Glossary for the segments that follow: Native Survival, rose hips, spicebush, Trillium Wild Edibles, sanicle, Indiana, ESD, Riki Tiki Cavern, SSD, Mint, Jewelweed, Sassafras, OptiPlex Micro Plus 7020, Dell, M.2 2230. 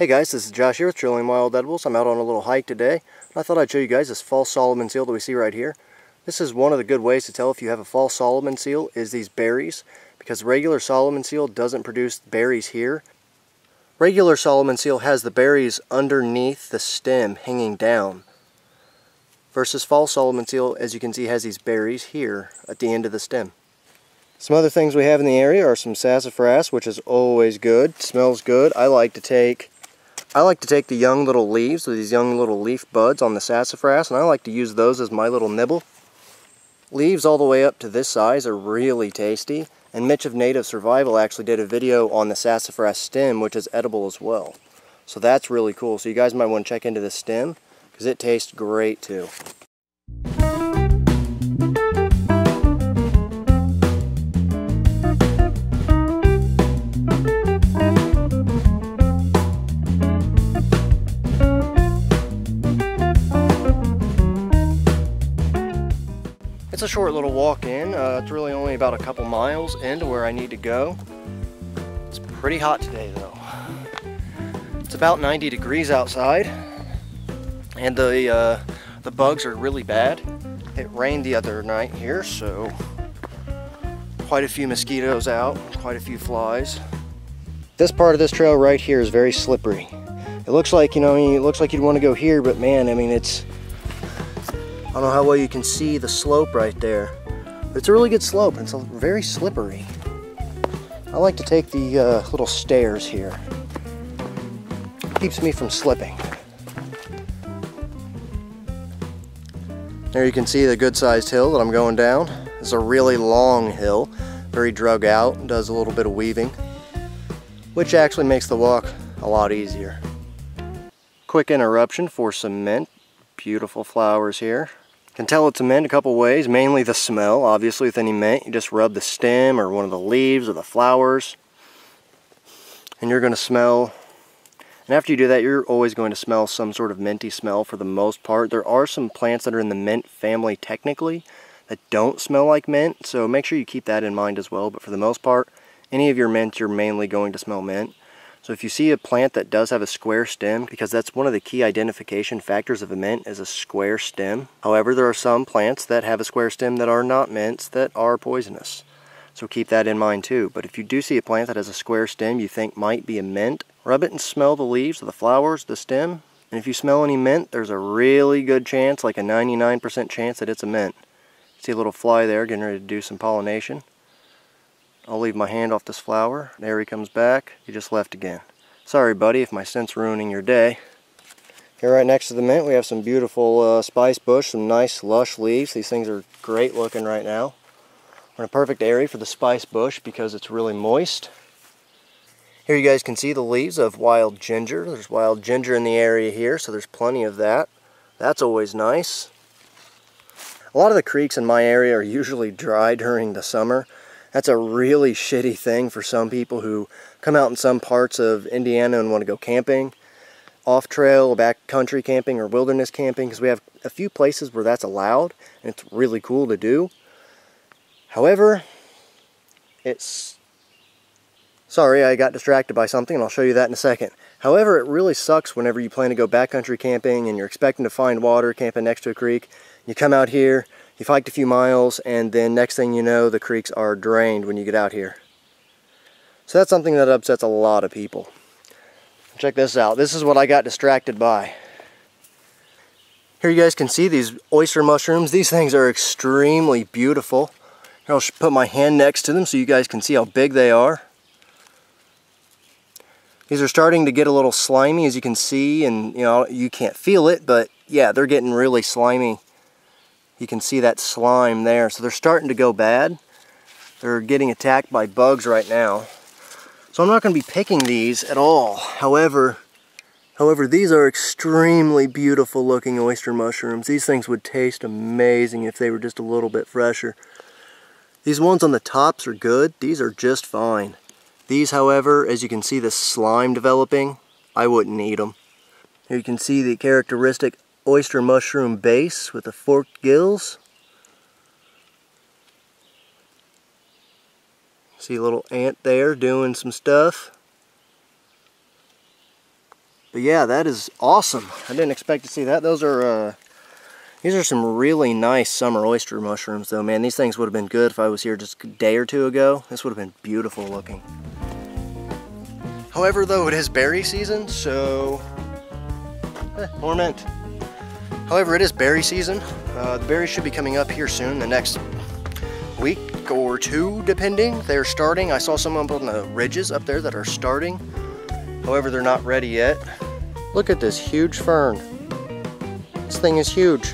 Hey guys, this is Josh here with Trillium Wild Edibles. I'm out on a little hike today. I thought I'd show you guys this false Solomon seal that we see right here. This is one of the good ways to tell if you have a false Solomon seal is these berries, because regular Solomon seal doesn't produce berries here. Regular Solomon seal has the berries underneath the stem hanging down, versus false Solomon seal, as you can see, has these berries here at the end of the stem. Some other things we have in the area are some sassafras, which is always good. It smells good. I like to take the young little leaves, so these young little leaf buds on the sassafras, and I like to use those as my little nibble. Leaves all the way up to this size are really tasty, and Mitch of Native Survival actually did a video on the sassafras stem, which is edible as well. So that's really cool, so you guys might want to check into this stem, because it tastes great too. It's a short little walk in, it's really only about a couple miles into where I need to go. It's pretty hot today though. It's about 90 degrees outside, and the bugs are really bad. It rained the other night here, so quite a few mosquitoes out, quite a few flies. This part of this trail right here is very slippery. It looks like, you know, it looks like you'd want to go here, but man, I mean, it's, I don't know how well you can see the slope right there, but it's a really good slope and it's very slippery. I like to take the little stairs here. Keeps me from slipping. There you can see the good sized hill that I'm going down. It's a really long hill, very drug out, and does a little bit of weaving, which actually makes the walk a lot easier. Quick interruption for some mint. Beautiful flowers here. Can tell it's a mint a couple ways, mainly the smell. Obviously with any mint, you just rub the stem or one of the leaves or the flowers and you're going to smell, and after you do that you're always going to smell some sort of minty smell for the most part. There are some plants that are in the mint family technically that don't smell like mint, so make sure you keep that in mind as well, but for the most part any of your mints you're mainly going to smell mint. So if you see a plant that does have a square stem, because that's one of the key identification factors of a mint is a square stem. However, there are some plants that have a square stem that are not mints that are poisonous. So keep that in mind too. But if you do see a plant that has a square stem you think might be a mint, rub it and smell the leaves, the flowers, the stem. And if you smell any mint, there's a really good chance, like a 99% chance that it's a mint. See a little fly there getting ready to do some pollination. I'll leave my hand off this flower. There he comes back. He just left again. Sorry buddy if my scent's ruining your day. Here right next to the mint we have some beautiful spicebush, some nice lush leaves. These things are great looking right now. We're in a perfect area for the spicebush because it's really moist. Here you guys can see the leaves of wild ginger. There's wild ginger in the area here, so there's plenty of that. That's always nice. A lot of the creeks in my area are usually dry during the summer. That's a really shitty thing for some people who come out in some parts of Indiana and want to go camping, off-trail, backcountry camping, or wilderness camping, because we have a few places where that's allowed, and it's really cool to do. However, it's... Sorry, I got distracted by something, and I'll show you that in a second. However, it really sucks whenever you plan to go backcountry camping and you're expecting to find water camping next to a creek. You come out here, you've hiked a few miles, and then next thing you know, the creeks are drained when you get out here. So that's something that upsets a lot of people. Check this out. This is what I got distracted by. Here you guys can see these oyster mushrooms. These things are extremely beautiful. Here, I'll put my hand next to them so you guys can see how big they are. These are starting to get a little slimy, as you can see, and you know, you can't feel it, but yeah, they're getting really slimy. You can see that slime there. So they're starting to go bad. They're getting attacked by bugs right now. So I'm not going to be picking these at all. However, these are extremely beautiful looking oyster mushrooms. These things would taste amazing if they were just a little bit fresher. These ones on the tops are good. These are just fine. These, however, as you can see this slime developing, I wouldn't eat them. Here you can see the characteristic oyster mushroom base with the forked gills. See a little ant there doing some stuff. But yeah, that is awesome. I didn't expect to see that. Those are, these are some really nice summer oyster mushrooms though, man. These things would have been good if I was here just a day or two ago. This would have been beautiful looking. However though, it is berry season, so, more mint. However, it is berry season. The berries should be coming up here soon, the next week or two, depending. They're starting. I saw some up on the ridges up there that are starting. However, they're not ready yet. Look at this huge fern. This thing is huge.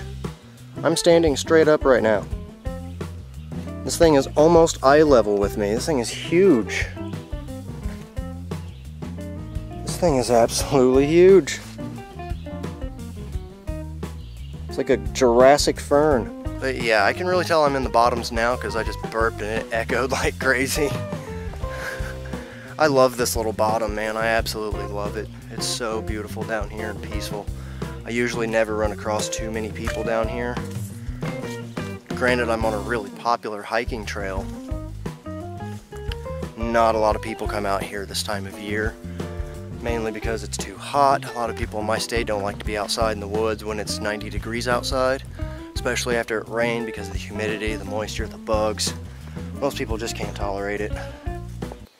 I'm standing straight up right now. This thing is almost eye level with me. This thing is huge. This thing is absolutely huge. It's like a Jurassic fern. But yeah, I can really tell I'm in the bottoms now because I just burped and it echoed like crazy. I love this little bottom, man. I absolutely love it. It's so beautiful down here and peaceful. I usually never run across too many people down here. Granted, I'm on a really popular hiking trail. Not a lot of people come out here this time of year, mainly because it's too hot. A lot of people in my state don't like to be outside in the woods when it's 90 degrees outside, especially after it rained because of the humidity, the moisture, the bugs. Most people just can't tolerate it.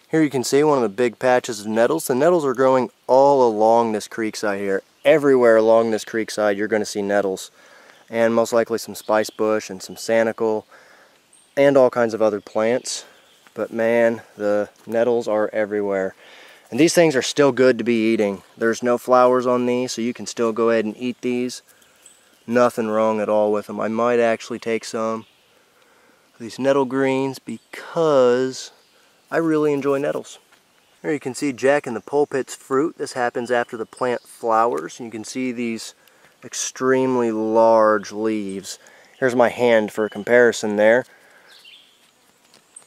Here you can see one of the big patches of nettles. The nettles are growing all along this creek side here. Everywhere along this creek side you're going to see nettles, and most likely some spicebush and some sanicle and all kinds of other plants. But man, the nettles are everywhere. And these things are still good to be eating. There's no flowers on these, so you can still go ahead and eat these. Nothing wrong at all with them. I might actually take some of these nettle greens because I really enjoy nettles. Here you can see Jack and the Pulpit's fruit. This happens after the plant flowers. You can see these extremely large leaves. Here's my hand for a comparison there.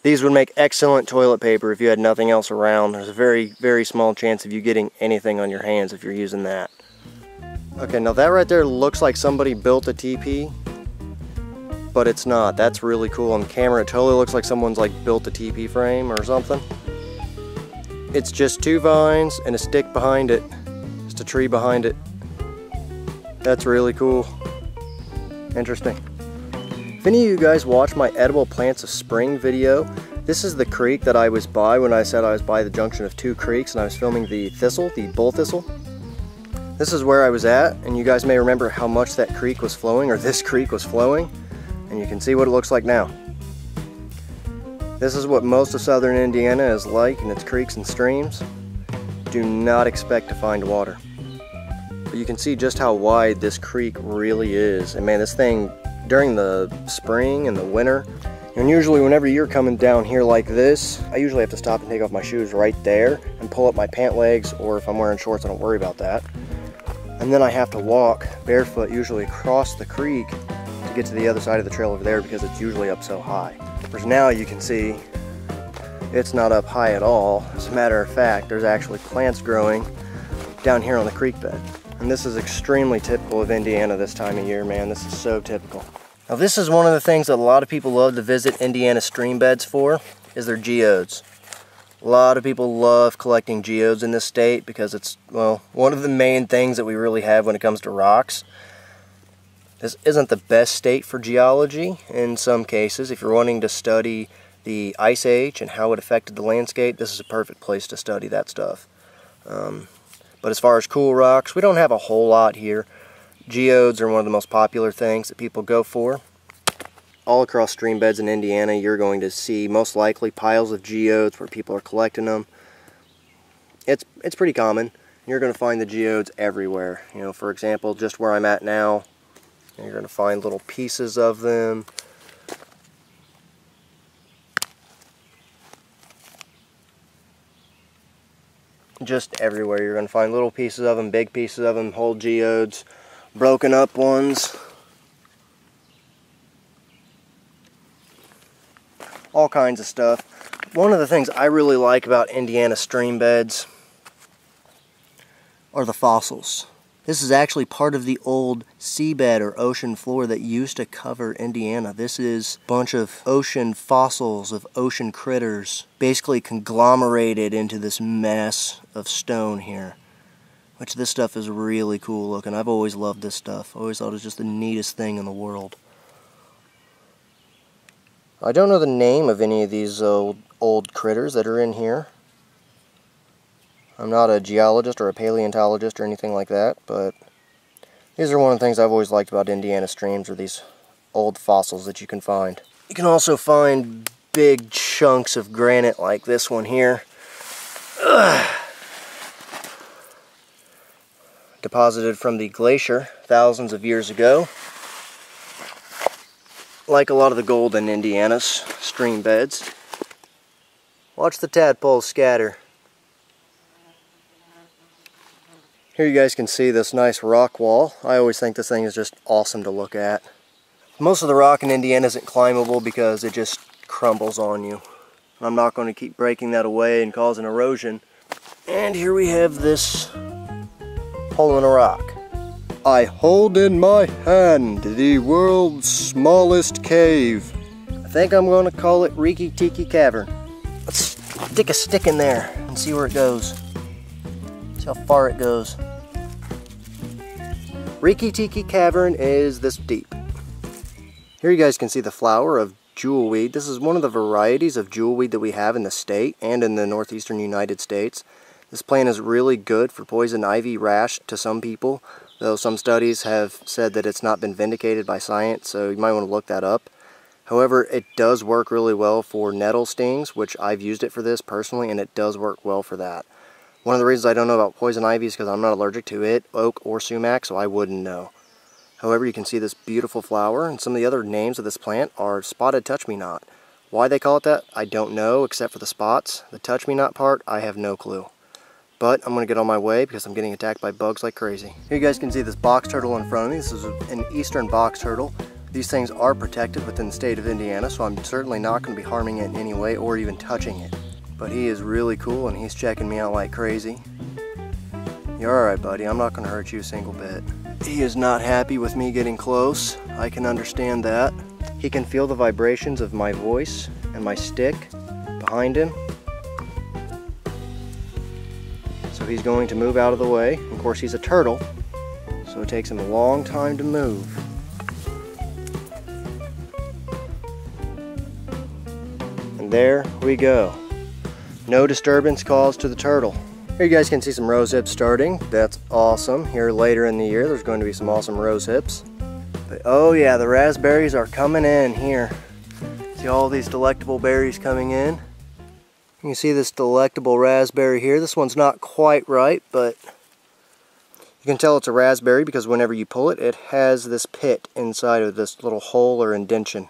These would make excellent toilet paper if you had nothing else around. There's a very, very small chance of you getting anything on your hands if you're using that. Okay, now that right there looks like somebody built a teepee, but it's not. That's really cool on camera. It totally looks like someone's like built a teepee frame or something. It's just two vines and a stick behind it. Just a tree behind it. That's really cool. Interesting. If any of you guys watch my edible plants of spring video, this is the creek that I was by when I said I was by the junction of two creeks and I was filming the thistle, the bull thistle. This is where I was at, and you guys may remember how much that creek was flowing, or this creek was flowing, and you can see what it looks like now. This is what most of southern Indiana is like in its creeks and streams. Do not expect to find water. But you can see just how wide this creek really is. And man, this thing, during the spring and the winter, and usually whenever you're coming down here like this, I usually have to stop and take off my shoes right there and pull up my pant legs, or if I'm wearing shorts, I don't worry about that. And then I have to walk barefoot usually across the creek to get to the other side of the trail over there because it's usually up so high. Whereas now you can see it's not up high at all. As a matter of fact, there's actually plants growing down here on the creek bed. And this is extremely typical of Indiana this time of year, man. This is so typical. Now this is one of the things that a lot of people love to visit Indiana stream beds for, is their geodes. A lot of people love collecting geodes in this state because it's, well, one of the main things that we really have when it comes to rocks. This isn't the best state for geology in some cases. If you're wanting to study the Ice Age and how it affected the landscape, this is a perfect place to study that stuff. But as far as cool rocks, we don't have a whole lot here. Geodes are one of the most popular things that people go for. All across stream beds in Indiana, you're going to see most likely piles of geodes where people are collecting them. It's pretty common. You're going to find the geodes everywhere. You know, for example, just where I'm at now, you're going to find little pieces of them. Just everywhere you're going to find little pieces of them, big pieces of them, whole geodes, broken up ones. All kinds of stuff. One of the things I really like about Indiana stream beds are the fossils. This is actually part of the old seabed or ocean floor that used to cover Indiana. This is a bunch of ocean fossils of ocean critters basically conglomerated into this mess of stone here. Which this stuff is really cool looking. I've always loved this stuff. I always thought it was just the neatest thing in the world. I don't know the name of any of these old critters that are in here. I'm not a geologist or a paleontologist or anything like that, but these are one of the things I've always liked about Indiana streams, are these old fossils that you can find. You can also find big chunks of granite like this one here. Ugh. Deposited from the glacier thousands of years ago. Like a lot of the gold in Indiana's stream beds. Watch the tadpoles scatter. Here you guys can see this nice rock wall. I always think this thing is just awesome to look at. Most of the rock in Indiana isn't climbable because it just crumbles on you. I'm not going to keep breaking that away and causing erosion. And here we have this hole in a rock. I hold in my hand the world's smallest cave. I think I'm going to call it Riki Tiki Cavern. Let's stick a stick in there and see where it goes. See how far it goes. Riki Tiki Cavern is this deep. Here you guys can see the flower of jewelweed. This is one of the varieties of jewelweed that we have in the state and in the northeastern United States. This plant is really good for poison ivy rash to some people, though some studies have said that it's not been vindicated by science, so you might want to look that up. However, it does work really well for nettle stings, which I've used it for this personally, and it does work well for that. One of the reasons I don't know about poison ivy is because I'm not allergic to it, oak or sumac, so I wouldn't know. However, you can see this beautiful flower, and some of the other names of this plant are spotted touch-me-not. Why they call it that, I don't know, except for the spots. The touch-me-not part, I have no clue. But I'm going to get on my way because I'm getting attacked by bugs like crazy. Here you guys can see this box turtle in front of me. This is an eastern box turtle. These things are protected within the state of Indiana, so I'm certainly not going to be harming it in any way or even touching it. But he is really cool and he's checking me out like crazy. You're alright, buddy. I'm not going to hurt you a single bit. He is not happy with me getting close. I can understand that. He can feel the vibrations of my voice and my stick behind him. So he's going to move out of the way. Of course, he's a turtle, so it takes him a long time to move. And there we go. No disturbance caused to the turtle. Here you guys can see some rose hips starting. That's awesome. Here later in the year, there's going to be some awesome rose hips. But oh yeah, the raspberries are coming in here. See all these delectable berries coming in. You can see this delectable raspberry here. This one's not quite ripe, but you can tell it's a raspberry because whenever you pull it, it has this pit inside of this little hole or indention.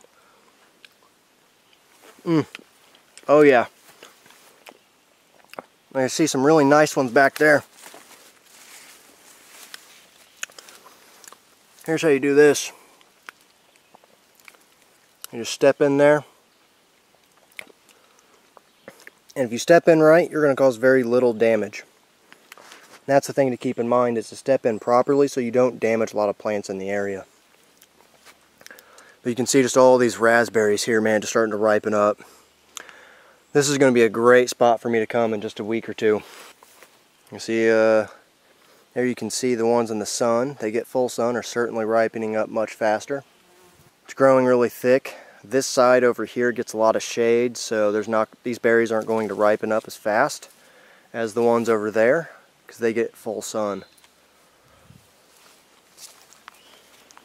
Oh yeah. I see some really nice ones back there. Here's how you do this. You just step in there. And if you step in right, you're going to cause very little damage. And that's the thing to keep in mind, is to step in properly so you don't damage a lot of plants in the area. But you can see just all these raspberries here, man, just starting to ripen up. This is going to be a great spot for me to come in just a week or two. You see, there you can see the ones in the sun. They get full sun, are certainly ripening up much faster. It's growing really thick. This side over here gets a lot of shade, so these berries aren't going to ripen up as fast as the ones over there because they get full sun.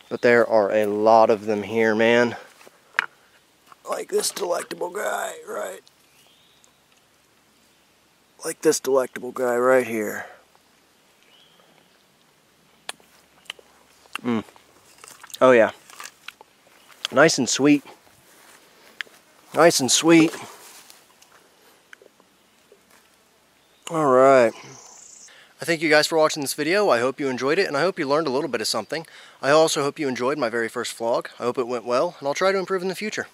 But there are a lot of them here, man. Like this delectable guy, right? Like this delectable guy right here. Oh yeah. Nice and sweet. Nice and sweet. Alright. I thank you guys for watching this video. I hope you enjoyed it, and I hope you learned a little bit of something. I also hope you enjoyed my very first vlog. I hope it went well, and I'll try to improve in the future.